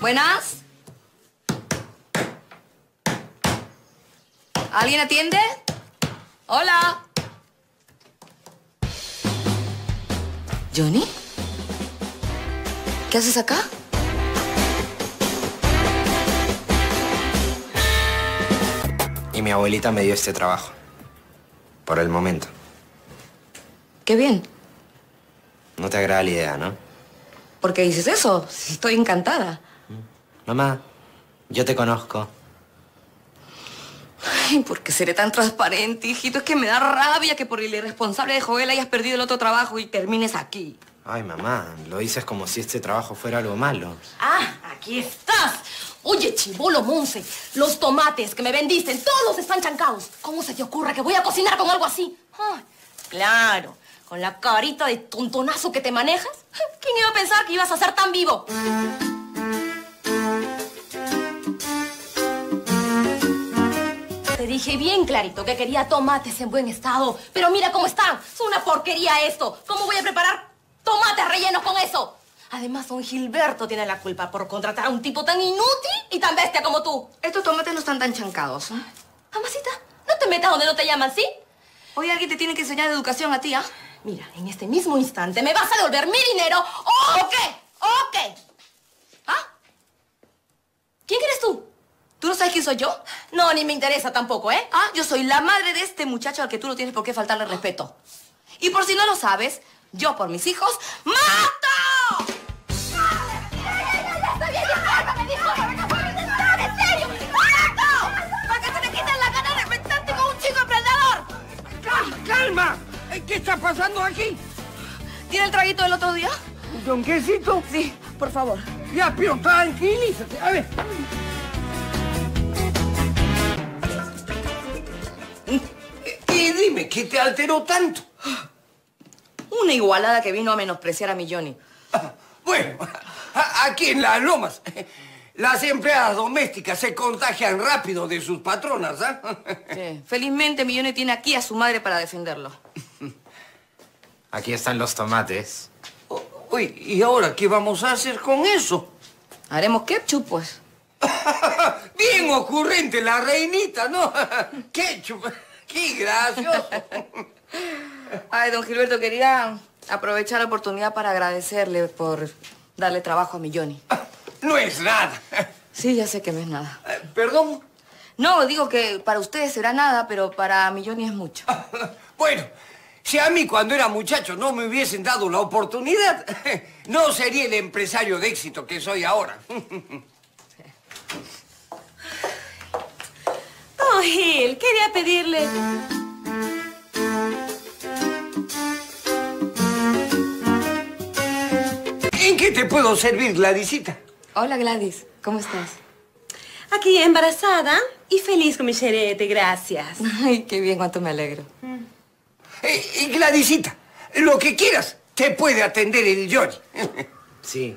Buenas. ¿Alguien atiende? Hola. ¿Johnny? ¿Qué haces acá? Y mi abuelita me dio este trabajo. Por el momento. Qué bien. No te agrada la idea, ¿no? ¿Por qué dices eso? Estoy encantada. Mamá, yo te conozco. Ay, ¿por qué seré tan transparente, hijito? Es que me da rabia que por el irresponsable de Joel hayas perdido el otro trabajo y termines aquí. Ay, mamá, lo dices como si este trabajo fuera algo malo. ¡Ah, aquí estás! Oye, chibolo Monse, los tomates que me vendiste, todos están chancados. ¿Cómo se te ocurre que voy a cocinar con algo así? Ay, claro, con la carita de tontonazo que te manejas. ¿Quién iba a pensar que ibas a ser tan vivo? Te dije bien clarito que quería tomates en buen estado. Pero mira cómo están. Es una porquería esto. ¿Cómo voy a preparar tomates rellenos con eso? Además, don Gilberto tiene la culpa por contratar a un tipo tan inútil y tan bestia como tú. Estos tomates no están tan chancados. Mamacita, no te metas donde no te llaman, ¿sí? Hoy alguien te tiene que enseñar educación a ti, ¿ah? Mira, en este mismo instante me vas a devolver mi dinero. ¿O qué? ¿O qué? ¿Ah? ¿Quién eres tú? ¿Tú no sabes quién soy yo? No, ni me interesa tampoco, ¿eh? Ah, yo soy la madre de este muchacho al que tú no tienes por qué faltarle respeto. Y por si no lo sabes, yo por mis hijos, ¡mato! ¡Está bien! ¡Discúlpame, discúlpame! ¡No, en serio! ¡Mato! ¡Para que se te quiten las ganas de reventarte con un chico emprendedor! ¡Calma! ¿Qué está pasando aquí? ¿Tiene el traguito del otro día? ¿Don Quesito? Sí, por favor. Ya, pero tranquilízate. A ver... Y dime, ¿qué te alteró tanto? Una igualada que vino a menospreciar a Milloni. Bueno, aquí en Las Lomas, las empleadas domésticas se contagian rápido de sus patronas, ¿ah? Sí, felizmente Milloni tiene aquí a su madre para defenderlo. Aquí están los tomates. Uy, ¿y ahora qué vamos a hacer con eso? Haremos ketchup, pues. Bien ocurrente la reinita, ¿no? Ketchup. ¡Qué gracioso! Ay, don Gilberto, quería aprovechar la oportunidad para agradecerle por darle trabajo a Milloni. No es nada. Sí, ya sé que no es nada. ¿Perdón? No, digo que para ustedes será nada, pero para Milloni es mucho. Bueno, si a mí cuando era muchacho no me hubiesen dado la oportunidad, no sería el empresario de éxito que soy ahora. Oh, Gil, quería pedirle... ¿En qué te puedo servir, Gladysita? Hola, Gladys. ¿Cómo estás? Aquí, embarazada y feliz con mi cherete, gracias. Ay, qué bien, cuánto me alegro. Gladysita, lo que quieras te puede atender el Johnny. Sí,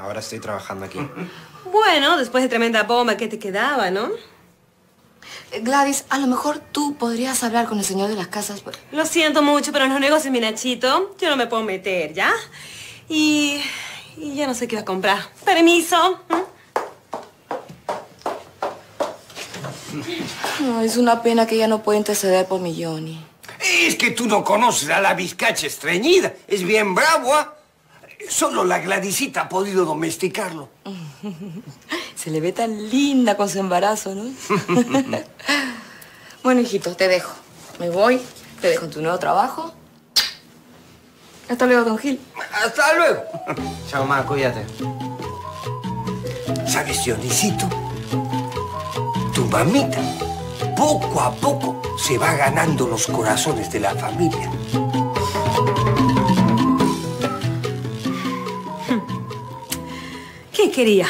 ahora estoy trabajando aquí. Bueno, después de tremenda bomba que te quedaba, ¿no? Gladys, a lo mejor tú podrías hablar con el señor de las casas. Lo siento mucho, pero en los negocios, mi Nachito, yo no me puedo meter, ¿ya? Y ya no sé qué va a comprar. Permiso. No, es una pena que ella no pueda interceder por Milloni. Es que tú no conoces a la vizcacha estreñida. Es bien bravo, ¿ah? Solo la Gladysita ha podido domesticarlo. Se le ve tan linda con su embarazo, ¿no? Bueno, hijito, te dejo. Me voy, te dejo en tu nuevo trabajo. Hasta luego, don Gil. Hasta luego. Chao, ma, cuídate. ¿Sabes, Dionisito? Tu mamita poco a poco se va ganando los corazones de la familia. ¿Qué quería?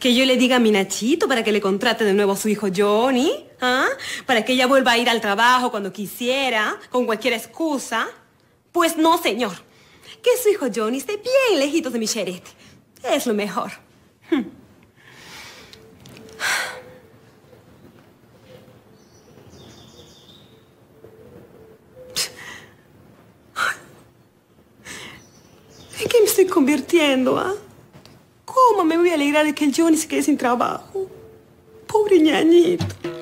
¿Que yo le diga a mi Nachito para que le contrate de nuevo a su hijo Johnny? ¿Ah? ¿Para que ella vuelva a ir al trabajo cuando quisiera, con cualquier excusa? Pues no, señor. Que su hijo Johnny esté bien lejitos de mi cherete. Es lo mejor. ¿En qué me estoy convirtiendo, ah? ¿Cómo me voy voy a alegrar de que el Johnny se quede sin trabajo. Pobre ñañito.